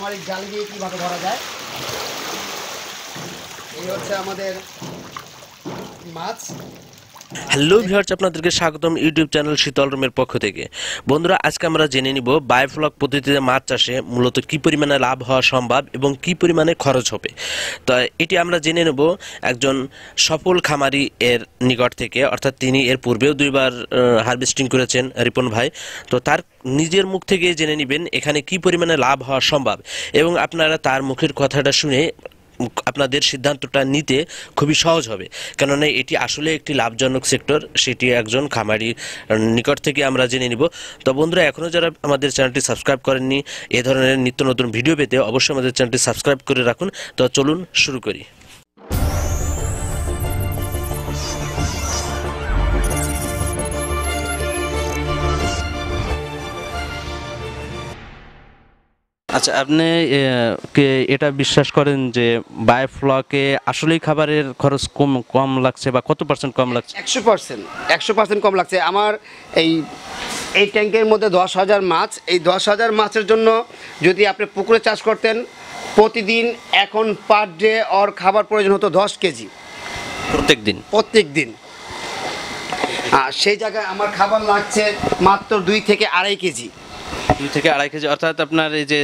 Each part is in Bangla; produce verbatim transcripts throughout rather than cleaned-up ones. আমার এই জাল দিয়ে কীভাবে ধরা যায়। এই হচ্ছে আমাদের মাছ। হ্যালো ভিউয়ার্স, আপনাদেরকে স্বাগতম ইউটিউব চ্যানেল শীতল রুমের পক্ষ থেকে। বন্ধুরা, আজকে আমরা জেনে নিব বায়োফ্লক পদ্ধতিতে মাছ চাষে মূলত কী পরিমাণে লাভ হওয়া সম্ভব এবং কী পরিমাণে খরচ হবে। তো এটি আমরা জেনে নেব একজন সফল খামারি এর নিকট থেকে, অর্থাৎ তিনি এর পূর্বেও দুইবার হারভেস্টিং করেছেন রিপন ভাই। তো তার নিজের মুখ থেকে জেনে নেবেন এখানে কী পরিমাণে লাভ হওয়া সম্ভব, এবং আপনারা তার মুখের কথাটা শুনে আপনাদের সিদ্ধান্তটা নিতে খুবই সহজ হবে, কেননা এটি আসলে একটি লাভজনক সেক্টর। সেটি একজন খামারির নিকট থেকে আমরা জেনে নিব। তো বন্ধুরা, এখনও যারা আমাদের চ্যানেলটি সাবস্ক্রাইব করেননি, এ ধরনের নিত্য নতুন ভিডিও পেতে অবশ্যই আমাদের চ্যানেলটি সাবস্ক্রাইব করে রাখুন। তো চলুন শুরু করি। আচ্ছা, আপনি কে এটা বিশ্বাস করেন যে বায়োফ্লকে আসলেই খাবারের খরচ কম কম লাগছে, বা কত পার্সেন্ট কম লাগছে? একশো পার্সেন্ট একশো পার্সেন্ট কম লাগছে। আমার এই এই ট্যাঙ্কের মধ্যে দশ হাজার মাছ, এই দশ হাজার মাছের জন্য যদি আপনি পুকুরে চাষ করতেন, প্রতিদিন এখন পার ডে ওর খাবার প্রয়োজন হতো দশ কেজি প্রত্যেক দিন প্রত্যেক দিন আর সেই জায়গায় আমার খাবার লাগছে মাত্র দুই থেকে আড়াই কেজি। দুই থেকে আড়াই কেজি অর্থাৎ আপনার এই যে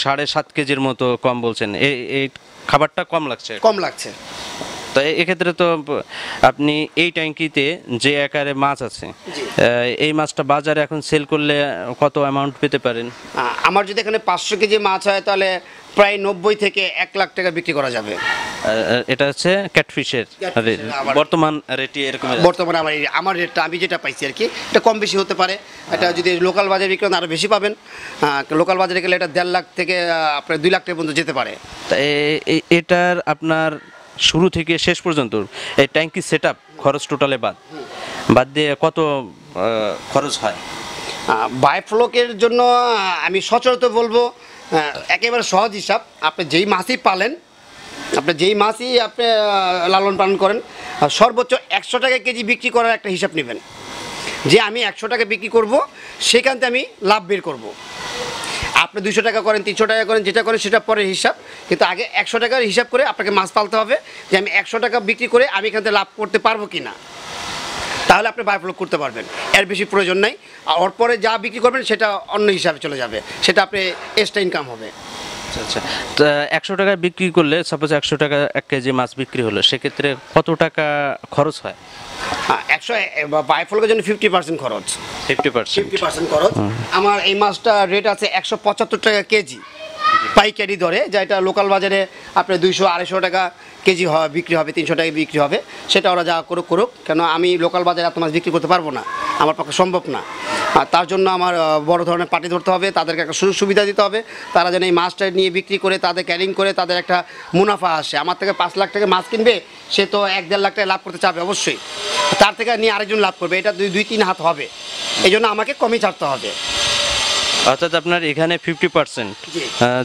সাড়ে সাত কেজির মতো কম বলছেন, এই এই খাবারটা কম লাগছে কম লাগছে তো এক্ষেত্রে তো আপনি এই ট্যাঙ্কিতে যে আকারে মাছ আছে, এই মাছটা বাজারে এখন সেল করলে কত অ্যামাউন্ট পেতে পারেন? আমার যদি এখানে পাঁচশো কেজি মাছ হয়, তাহলে প্রায় নব্বই থেকে এক লাখ টাকা বিক্রি করা যাবে। এটা হচ্ছে ক্যাটফিশের বর্তমান রেটই এরকম। বর্তমানে আমার আমার রেটটা আমি যেটা পাইছি আর কি, এটা কম বেশি হতে পারে। এটা যদি লোকাল বাজারে বিক্রি করেন আরও বেশি পাবেন। লোকাল বাজারে গেলে এটা দেড় লাখ থেকে আপনার দুই লাখ টাকা পর্যন্ত যেতে পারে। তা এটার আপনার শুরু থেকে শেষ পর্যন্ত এই ট্যাঙ্কি সেট আপ খরচ টোটালে বাদ বাদ দিয়ে কত খরচ হয় বায়োফ্লকের জন্য? আমি সচরাচর বলবো একেবারে সহজ হিসাব, আপনি যেই মাছই পালেন, আপনি যেই মাছই আপনি লালন পালন করেন, সর্বোচ্চ একশো টাকা কেজি বিক্রি করার একটা হিসাব নেবেন, যে আমি একশো টাকা বিক্রি করব, সেখান থেকে আমি লাভ বের করব। আপনি দুশো টাকা করেন, তিনশো টাকা করেন, যেটা করেন সেটা পরের হিসাব, কিন্তু আগে একশো টাকার হিসাব করে আপনাকে মাছ পালতে হবে, যে আমি একশো টাকা বিক্রি করে আমি এখান থেকে লাভ করতে পারবো কি না, তাহলে আপনি বায়োফ্লক করতে পারবেন। এর বেশি প্রয়োজন নাই। আর ওর পরে যা বিক্রি করবেন সেটা অন্য হিসাবে চলে যাবে, সেটা আপনি এক্সট্রা ইনকাম হবে। আচ্ছা, তো একশো টাকা বিক্রি করলে সাপোজ একশো টাকা এক কেজি মাছ বিক্রি হলো, সেক্ষেত্রে কত টাকা খরচ হয়? একশো বায়োফ্লকের জন্য ফিফটি পার্সেন্ট খরচ ফিফটি পার্সেন্ট ফিফটি পার্সেন্ট খরচ। আমার এই মাছটা রেট আছে একশো পঁচাত্তর টাকা কেজি পাইকারি দরে, যা এটা লোকাল বাজারে আপনার দুইশো আড়াইশো টাকা কেজি হয় বিক্রি হবে, তিনশো টাকা বিক্রি হবে। সেটা ওরা যা করুক করুক, কেন আমি লোকাল বাজারে এত মাছ বিক্রি করতে পারবো না, আমার পক্ষে সম্ভব না। আর তার জন্য আমার বড় ধরনের পার্টি ধরতে হবে, তাদেরকে একটা সুযোগ সুবিধা দিতে হবে, তারা যেন এই মাছটা নিয়ে বিক্রি করে তাদের ক্যারিং করে তাদের একটা মুনাফা আসে। আমার থেকে পাঁচ লাখ টাকা মাছ কিনবে, সে তো এক দেড় লাখ টাকা লাভ করতে চাবে অবশ্যই, তার থেকে নিয়ে আরেকজন লাভ করবে, এটা দুই দুই তিন হাত হবে। এই জন্য আমাকে কমই ছাড়তে হবে। অর্থাৎ আপনার এখানে ফিফটি পার্সেন্ট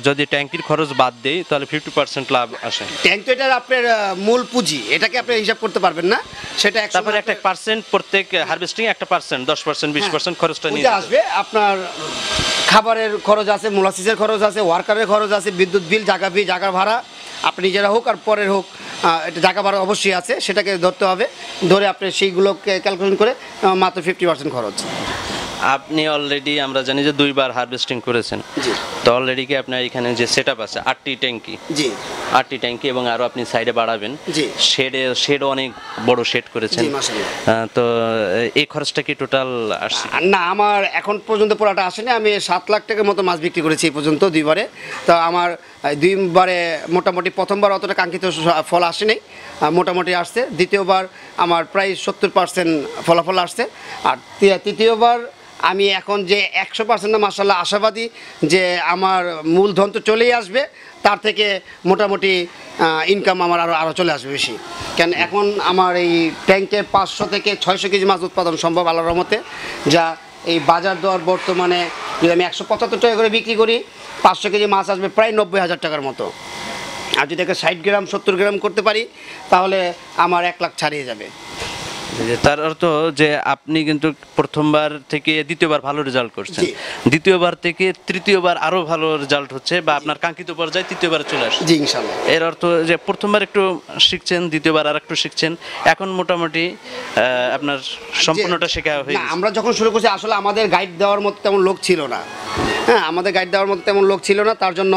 যদি ট্যাঙ্কির খরচ বাদ দেই, তাহলে ফিফটি পার্সেন্ট লাভ আসে। ট্যাঙ্ক তো এটার আপনার মূল পুঁজি, এটাকে আপনি হিসাব করতে পারবেন না। সেটা তারপরে একটা পার্সেন্ট প্রত্যেক হারভেস্টিং একটা পার্সেন্ট দশ পার্সেন্ট বিশ পার্সেন্ট খরচটা নিয়ে আসবে। আপনার খাবারের খরচ আছে, মোলাসিসের খরচ আছে, ওয়ার্কারের খরচ আছে, বিদ্যুৎ বিল, জায়গা বিল, জায়গা ভাড়া, আপনি নিজেরা হোক আর পরের হোক, এটা জায়গা ভাড়া অবশ্যই আছে, সেটাকে ধরতে হবে। ধরে আপনি সেইগুলোকে ক্যালকুলেশন করে মাত্র ফিফটি পার্সেন্ট খরচ। আপনি অলরেডি আমরা জানি যে দুইবার হারভেস্টিং করেছেন, তো অলরেডি কি আপনার এখানে যে সেট আপ আছে আটটি ট্যাঙ্কি, আটটি ট্যাঙ্কি এবং আরও আপনি সাইডে বাড়াবেন, শেডে শেডও অনেক বড় শেড করেছেন, তো এই খরচটা কি টোটাল আসছে না? আমার এখন পর্যন্ত পুরোটা আসেনি। আমি সাত লাখ টাকার মতো মাছ বিক্রি করেছি এই পর্যন্ত দুইবারে। তো আমার দুইবারে মোটামুটি, প্রথমবার অতটা কাঙ্ক্ষিত ফল আসেনি, মোটামুটি আসছে। দ্বিতীয়বার আমার প্রায় সত্তর পার্সেন্ট ফলাফল আসছে। আর তৃতীয়বার আমি এখন যে একশো পার্সেন্ট মাশাআল্লাহ আশাবাদী যে আমার মূলধন তো চলেই আসবে, তার থেকে মোটামুটি ইনকাম আমার আরও আরও চলে আসবে বেশি। কেন এখন আমার এই ট্যাঙ্কে পাঁচশো থেকে ছয়শো কেজি মাছ উৎপাদন সম্ভব আল্লাহর রহমতে, যা এই বাজার দর বর্তমানে যদি আমি একশো পঁচাত্তর টাকা করে বিক্রি করি, পাঁচশো কেজি মাছ আসবে প্রায় নব্বই হাজার টাকার মতো। আর যদি একটা ষাট গ্রাম সত্তর গ্রাম করতে পারি, তাহলে আমার এক লাখ ছাড়িয়ে যাবে। তার অর্থ যে আপনি কিন্তু প্রথমবার থেকে দ্বিতীয়বার ভালো রেজাল্ট করছেন, দ্বিতীয়বার থেকে তৃতীয়বার আরো ভালো রেজাল্ট হচ্ছে বা আপনার কাঙ্ক্ষিত পর্যায়ে তৃতীয়বার চলে আসছে। জি ইনশাআল্লাহ। এর অর্থ যে প্রথমবার একটু শিখছেন, দ্বিতীয়বার আরেকটু শিখছেন, এখন মোটামুটি আপনার সম্পূর্ণটা শেখা হয়ে গেছে। আমরা যখন শুরু করছি আসলে আমাদের গাইড দেওয়ার মতো তেমন লোক ছিল না, হ্যাঁ আমাদের গাইড দেওয়ার মতো তেমন লোক ছিল না, তার জন্য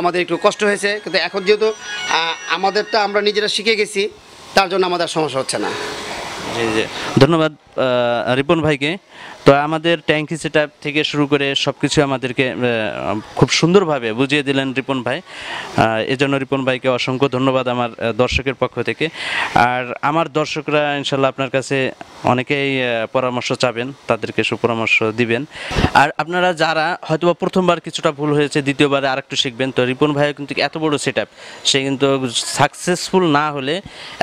আমাদের একটু কষ্ট হয়েছে। কিন্তু এখন যেহেতু আমাদেরটা আমরা নিজেরা শিখে গেছি, তার জন্য আমাদের সমস্যা হচ্ছে না। জি জি ধন্যবাদ রিপন ভাইকে। তো আমাদের ট্যাঙ্কি সেটআপ থেকে শুরু করে সব কিছু আমাদেরকে খুব সুন্দরভাবে বুঝিয়ে দিলেন রিপন ভাই, এজন্য রিপন ভাইকে অসংখ্য ধন্যবাদ আমার দর্শকের পক্ষ থেকে। আর আমার দর্শকরা ইনশাল্লাহ আপনার কাছে অনেকেই পরামর্শ চাবেন, তাদেরকে সুপরামর্শ দিবেন। আর আপনারা যারা হয়তোবা প্রথমবার কিছুটা ভুল হয়েছে, দ্বিতীয়বারে আরেকটু শিখবেন, তো রিপন ভাইও কিন্তু এত বড় সেটআপ, সে কিন্তু সাকসেসফুল না হলে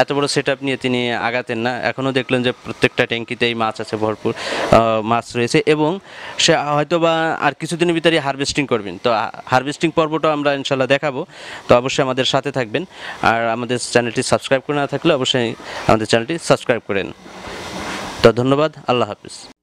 এত বড় সেটআপ নিয়ে তিনি আগাতেন না। এখনও দেখলেন যে প্রত্যেকটা ট্যাঙ্কিতেই মাছ আছে, ভরপুর মাছ রয়েছে, এবং সে হয়তোবা আর কিছুদিনের ভিতরে হারভেস্টিং করবেন। তো হারভেস্টিং পর্বটা আমরা ইনশাল্লাহ দেখাবো, তো অবশ্যই আমাদের সাথে থাকবেন। আর আমাদের চ্যানেলটি সাবস্ক্রাইব করে না থাকলে অবশ্যই আমাদের চ্যানেলটি সাবস্ক্রাইব করেন। তো ধন্যবাদ, আল্লাহ হাফিজ।